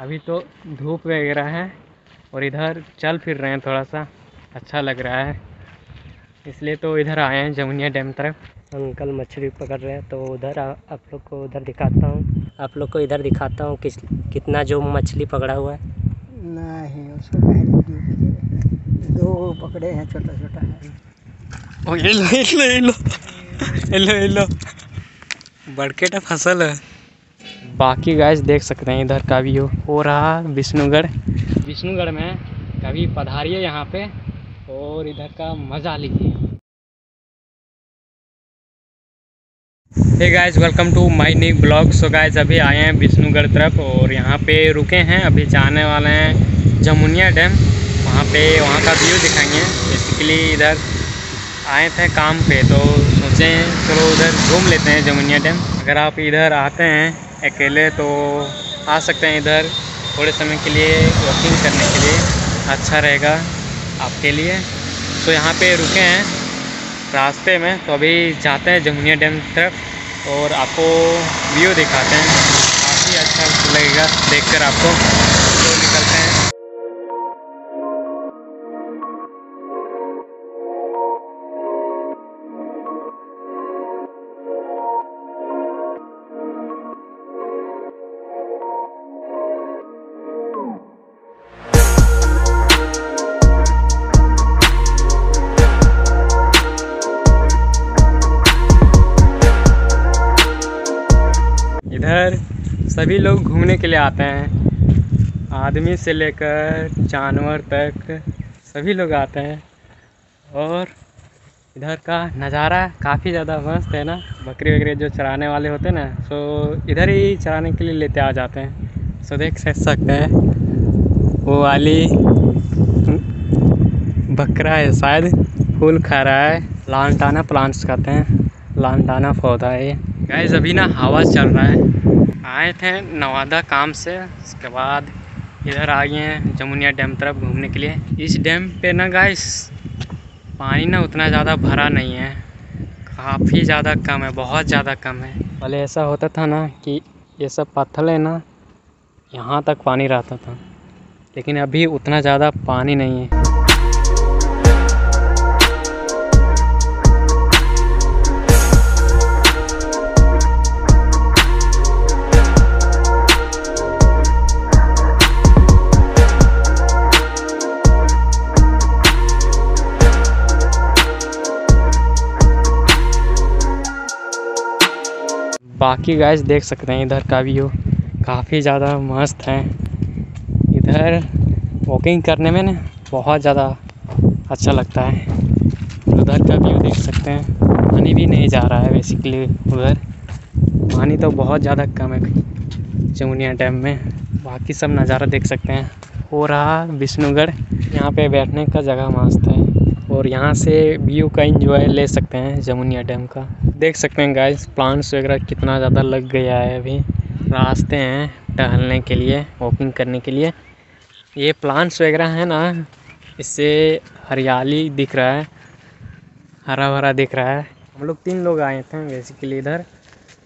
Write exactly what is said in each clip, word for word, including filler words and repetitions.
अभी तो धूप वगैरह है और इधर चल फिर रहे हैं, थोड़ा सा अच्छा लग रहा है, इसलिए तो इधर आए हैं जमुनिया डैम तरफ। अंकल मछली पकड़ रहे हैं तो उधर आप लोग को उधर दिखाता हूँ, आप लोग को इधर दिखाता हूँ किस कितना जो मछली पकड़ा हुआ है। नहीं उसको दो पकड़े हैं, छोटा छोटा है। ओ ये लो ये लो ये लो बड़केटा फसल है। बाकी गाइस देख सकते हैं इधर का व्यू हो रहा विष्णुगढ़, विष्णुगढ़ में कभी पधारिए यहाँ पे और इधर का मज़ा लीजिए। Hey guys welcome to my new blog. So guys अभी आए हैं विष्णुगढ़ तरफ और यहाँ पे रुके हैं, अभी जाने वाले हैं जमुनिया डैम, वहाँ पे वहाँ का व्यू दिखाएंगे। बेसिकली इधर आए थे काम पे तो सोचे चलो उधर घूम लेते हैं जमुनिया डैम। अगर आप इधर आते हैं अकेले तो आ सकते हैं इधर थोड़े समय के लिए वॉकिंग करने के लिए, अच्छा रहेगा आपके लिए। तो यहाँ पे रुके हैं रास्ते में, तो अभी जाते हैं जमुनिया डैम तरफ और आपको व्यू दिखाते हैं, काफ़ी अच्छा लगेगा देखकर आपको। तो निकलते हैं। इधर सभी लोग घूमने के लिए आते हैं, आदमी से लेकर जानवर तक सभी लोग आते हैं। और इधर का नज़ारा काफ़ी ज़्यादा मस्त है ना, बकरी वगैरह जो चराने वाले होते हैं ना, सो इधर ही चराने के लिए लेते आ जाते हैं। सो देख सकते हैं वो वाली बकरा है, शायद फूल खा रहा है। लेंटाना प्लांट्स कहते हैं, लेंटाना पौधा है। गाइस अभी ना हवा चल रहा है, आए थे नवादा काम से, उसके बाद इधर आ गए हैं जमुनिया डैम तरफ घूमने के लिए। इस डैम पे ना गाइस पानी ना उतना ज़्यादा भरा नहीं है, काफ़ी ज़्यादा कम है, बहुत ज़्यादा कम है। पहले ऐसा होता था ना कि ये सब पत्थर है ना, यहाँ तक पानी रहता था, लेकिन अभी उतना ज़्यादा पानी नहीं है। बाकी गाइस देख सकते हैं इधर का व्यू काफ़ी ज़्यादा मस्त है, इधर वॉकिंग करने में ना बहुत ज़्यादा अच्छा लगता है। उधर का व्यू देख सकते हैं, पानी भी नहीं जा रहा है, बेसिकली उधर पानी तो बहुत ज़्यादा कम है जमुनिया डैम में। बाकी सब नज़ारा देख सकते हैं हो रहा विष्णुगढ़, यहाँ पे बैठने का जगह मस्त है और यहाँ से व्यू का एंजॉय ले सकते हैं जमुनिया डैम का। देख सकते हैं गाइस प्लांट्स वगैरह कितना ज़्यादा लग गया है, अभी रास्ते हैं टहलने के लिए, वॉकिंग करने के लिए। ये प्लांट्स वगैरह है ना, इससे हरियाली दिख रहा है, हरा भरा दिख रहा है। हम लोग तीन लोग आए थे बेसिकली इधर,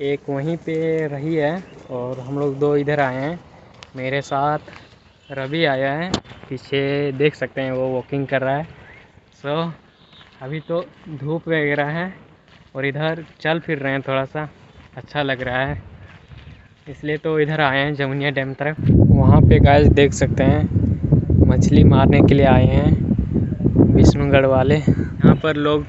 एक वहीं पे रही है और हम लोग दो इधर आए हैं, मेरे साथ रवि आया है, पीछे देख सकते हैं वो वॉकिंग कर रहा है। तो अभी तो धूप वगैरह है और इधर चल फिर रहे हैं, थोड़ा सा अच्छा लग रहा है, इसलिए तो इधर आए हैं जमुनिया डैम तरफ। वहाँ पे गाइस देख सकते हैं मछली मारने के लिए आए हैं विष्णुगढ़ वाले, यहाँ पर लोग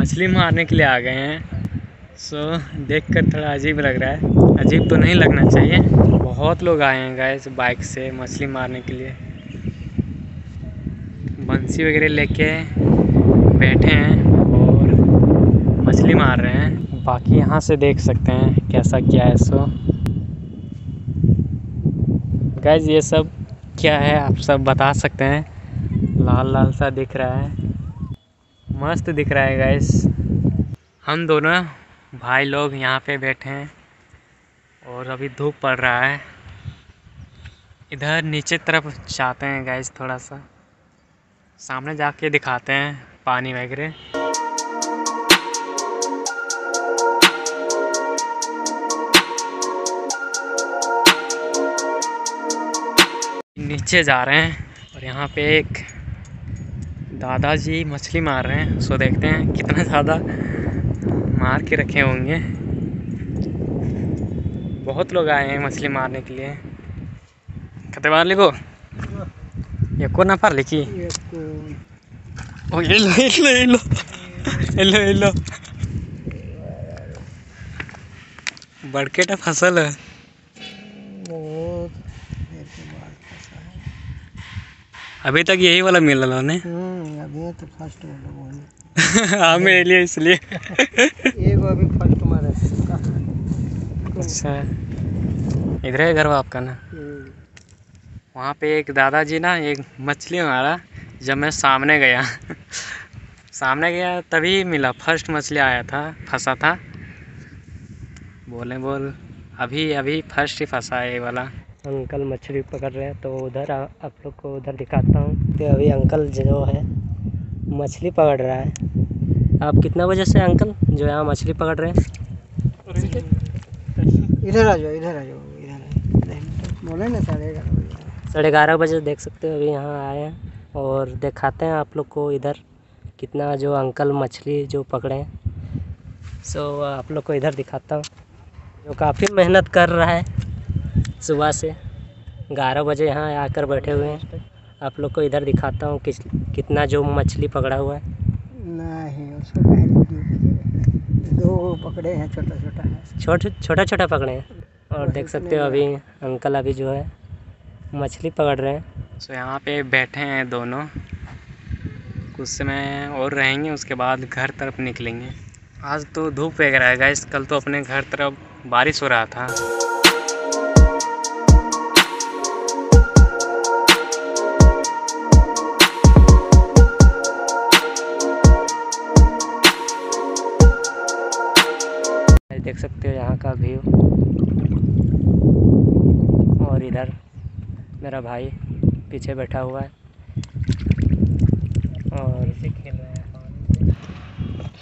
मछली मारने के लिए आ गए हैं। सो देखकर थोड़ा अजीब लग रहा है, अजीब तो नहीं लगना चाहिए। बहुत लोग आए हैं गाइस बाइक से मछली मारने के लिए, बंसी वगैरह लेके बैठे हैं और मछली मार रहे हैं। बाकी यहाँ से देख सकते हैं कैसा क्या है। सो गाइस ये सब क्या है आप सब बता सकते हैं, लाल लाल सा दिख रहा है, मस्त दिख रहा है। गाइस हम दोनों भाई लोग यहाँ पे बैठे हैं और अभी धूप पड़ रहा है। इधर नीचे तरफ जाते हैं गाइस, थोड़ा सा सामने जाके दिखाते हैं पानी वगैरह। नीचे जा रहे हैं और यहाँ पे एक दादाजी मछली मार रहे हैं। सो देखते हैं कितना ज़्यादा मार के रखे होंगे। बहुत लोग आए हैं मछली मारने के लिए। कते बार लिखो एको ना पार लिखी ओ इलो इलो इलो इलो इलो बड़केटा फसल है। अभी तक यही वाला मिल रहा ने अभी तो फर्स्ट वाला हाँ मेरे लिए इसलिए एगो अभी फर्स्ट मारा है। अच्छा इधर है घर आपका ना? वहाँ पे एक दादाजी ना एक मछली मारा। जब मैं सामने गया सामने गया तभी मिला। फर्स्ट मछली आया था फंसा था बोले बोल अभी अभी फर्स्ट ही फंसा है ये वाला। अंकल मछली पकड़ रहे हैं तो उधर आप लोग को उधर दिखाता हूँ। तो अभी अंकल जो है मछली पकड़ रहा है। आप कितना बजे से अंकल जो यहाँ मछली पकड़ रहे हैं? इधर आ जाओ इधर आ जाओ इधर बोले ना साढ़े ग्यारह बजे साढ़े ग्यारह बजे देख सकते हो अभी यहाँ आए हैं। और दिखाते हैं आप लोग को इधर कितना जो अंकल मछली जो पकड़े हैं। सो आप लोग को इधर दिखाता हूँ जो काफ़ी मेहनत कर रहा है। सुबह से ग्यारह बजे यहाँ आकर बैठे हुए हैं। आप लोग को इधर दिखाता हूँ कि कितना जो मछली पकड़ा हुआ है। नहीं उसको दो पकड़े हैं छोटा छोटा है छोटा छोटा छोटा पकड़े हैं। और देख सकते हो अभी अंकल अभी जो है मछली पकड़ रहे हैं। सो यहाँ पे बैठे हैं दोनों। कुछ समय और रहेंगे उसके बाद घर तरफ निकलेंगे। आज तो धूप वगैरह है गाइस। कल तो अपने घर तरफ बारिश हो रहा था। देख सकते हो यहाँ का व्यू। और इधर मेरा भाई पीछे बैठा हुआ है और इसे खेल रहा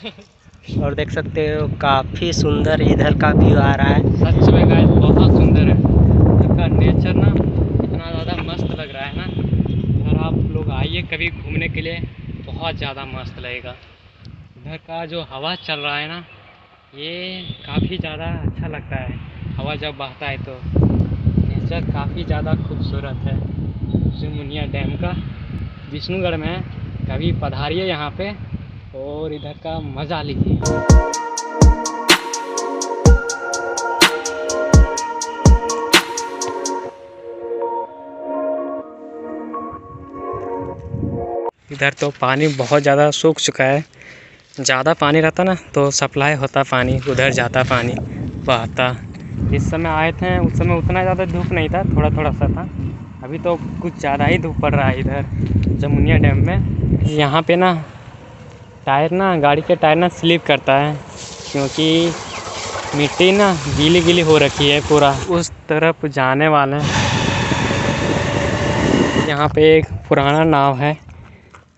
है। और देख सकते हो काफ़ी सुंदर इधर का व्यू आ रहा है। सच में गाइस बहुत सुंदर है इसका नेचर ना। इतना ज़्यादा मस्त लग रहा है ना। इधर आप लोग आइए कभी घूमने के लिए बहुत ज़्यादा मस्त लगेगा। इधर का जो हवा चल रहा है ना ये काफ़ी ज़्यादा अच्छा लगता है। हवा जब बहता है तो नेचर काफ़ी ज़्यादा खूबसूरत है जमुनिया डैम का। विष्णुगढ़ में कभी पधारिए यहाँ पे और इधर का मज़ा लीजिए। इधर तो पानी बहुत ज़्यादा सूख चुका है। ज़्यादा पानी रहता ना तो सप्लाई होता पानी उधर जाता पानी बहता। जिस समय आए थे उस समय उतना ज़्यादा धूप नहीं था थोड़ा थोड़ा सा था। अभी तो कुछ ज़्यादा ही धूप पड़ रहा है इधर जमुनिया डैम में। यहाँ पे ना टायर ना गाड़ी के टायर ना स्लिप करता है क्योंकि मिट्टी ना गीली गीली हो रखी है पूरा। उस तरफ जाने वाले हैं। यहाँ पे एक पुराना नाव है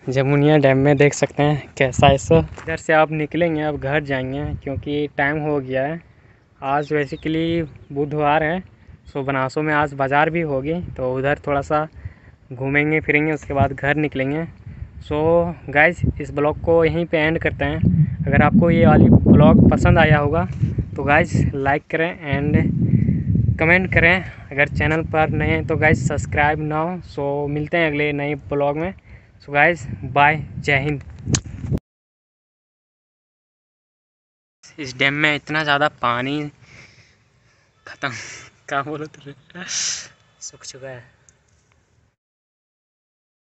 जमुनिया डैम में। देख सकते हैं कैसा ऐसा। इधर से आप निकलेंगे आप घर जाएंगे क्योंकि टाइम हो गया है। आज बेसिकली बुधवार है। सो बनासो में आज बाज़ार भी होगी तो उधर थोड़ा सा घूमेंगे फिरेंगे उसके बाद घर निकलेंगे। सो गाइज इस ब्लॉग को यहीं पे एंड करते हैं। अगर आपको ये वाली ब्लॉग पसंद आया होगा तो गाइज लाइक करें एंड कमेंट करें। अगर चैनल पर नए हैं तो गाइज सब्सक्राइब ना हो। सो मिलते हैं अगले नए ब्लॉग में। सो गाइज बाय जय हिंद। इस डैम में इतना ज़्यादा पानी ख़त्म क्या बोलो तो सूख चुका है।